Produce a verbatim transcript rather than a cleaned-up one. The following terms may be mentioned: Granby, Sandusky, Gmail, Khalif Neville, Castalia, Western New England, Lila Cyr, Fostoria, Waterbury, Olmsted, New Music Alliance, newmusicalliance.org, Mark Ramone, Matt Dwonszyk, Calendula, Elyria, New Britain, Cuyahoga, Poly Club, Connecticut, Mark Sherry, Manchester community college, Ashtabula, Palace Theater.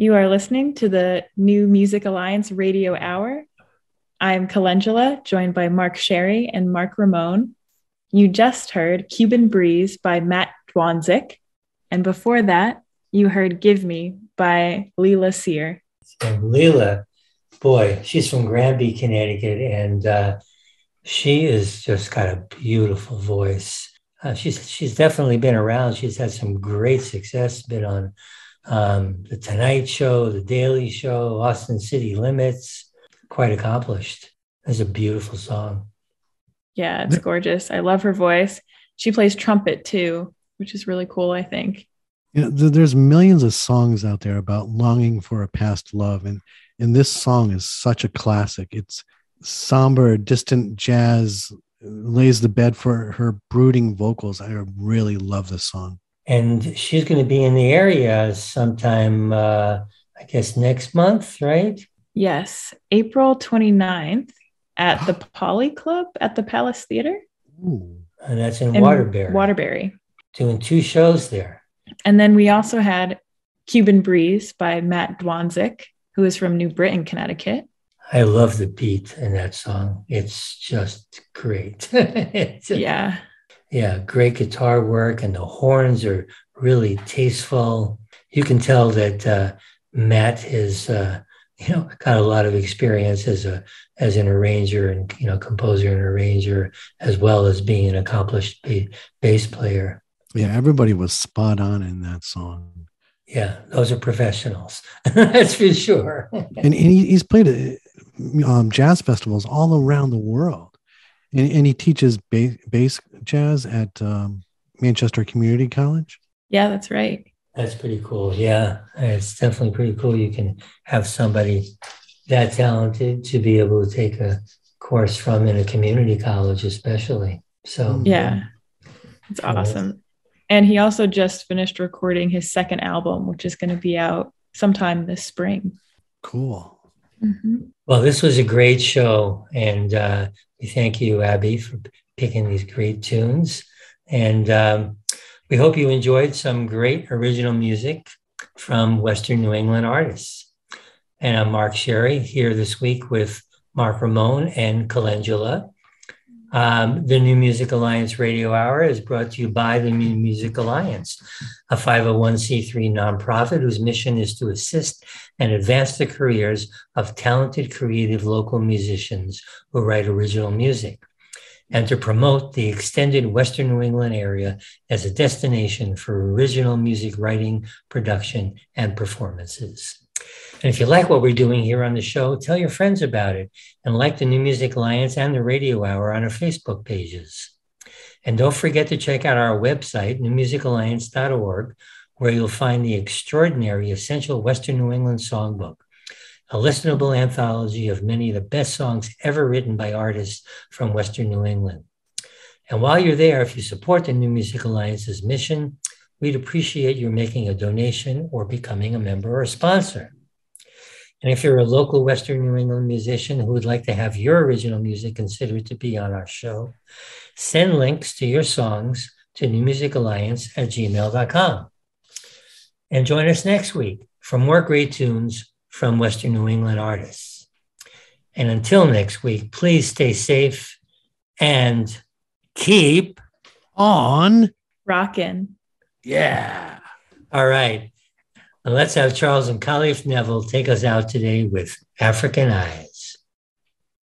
You are listening to the New Music Alliance Radio Hour. I'm Calendula, joined by Mark Sherry and Mark Ramone. You just heard Cuban Breeze by Matt Dwonszyk, and before that, you heard Give Me by Lila Cyr. And Lila, boy, she's from Granby, Connecticut, and uh, she is just got a beautiful voice. Uh, she's she's definitely been around. She's had some great success, been on Um, The Tonight Show, The Daily Show, Austin City Limits, quite accomplished. It's a beautiful song. Yeah, it's gorgeous. I love her voice. She plays trumpet too, which is really cool, I think. Yeah, there's millions of songs out there about longing for a past love. And, and this song is such a classic. It's somber, distant jazz, lays the bed for her brooding vocals. I really love this song. And she's going to be in the area sometime, uh, I guess, next month, right? Yes, April twenty-ninth at the Poly Club at the Palace Theater. Ooh, and that's in, in Waterbury. Waterbury. Doing two shows there. And then we also had Cuban Breeze by Matt Dwonszyk, who is from New Britain, Connecticut. I love the beat in that song. It's just great. it's a- yeah. Yeah, great guitar work, and the horns are really tasteful. You can tell that uh, Matt is, uh, you know, got a lot of experience as a as an arranger and you know composer and arranger, as well as being an accomplished b- bass player. Yeah, everybody was spot on in that song. Yeah, those are professionals. That's for sure. and, and he's played at um, jazz festivals all around the world. And, and he teaches bass, bass jazz at um, Manchester Community College. Yeah, that's right. That's pretty cool. Yeah, it's definitely pretty cool. You can have somebody that talented to be able to take a course from in a community college, especially. So yeah, yeah. It's awesome. Yeah. And he also just finished recording his second album, which is going to be out sometime this spring. Cool. Mm-hmm. Well, this was a great show, and uh, we thank you, Abby, for picking these great tunes. And um, we hope you enjoyed some great original music from Western New England artists. And I'm Mark Sherry here this week with Mark Ramone and Calendula. Um, the New Music Alliance Radio Hour is brought to you by the New Music Alliance, a five oh one c three nonprofit whose mission is to assist and advance the careers of talented, creative local musicians who write original music, and to promote the extended Western New England area as a destination for original music writing, production, and performances. And if you like what we're doing here on the show, tell your friends about it and like the New Music Alliance and the Radio Hour on our Facebook pages. And don't forget to check out our website, new music alliance dot org, where you'll find the extraordinary Essential Western New England Songbook, a listenable anthology of many of the best songs ever written by artists from Western New England. And while you're there, if you support the New Music Alliance's mission, we'd appreciate your making a donation or becoming a member or a sponsor. And if you're a local Western New England musician who would like to have your original music considered to be on our show, send links to your songs to new music alliance at gmail dot com. And join us next week for more great tunes from Western New England artists. And until next week, please stay safe and keep on rockin'. Yeah. All right. Let's have Charles and Khalif Neville take us out today with African Eyes.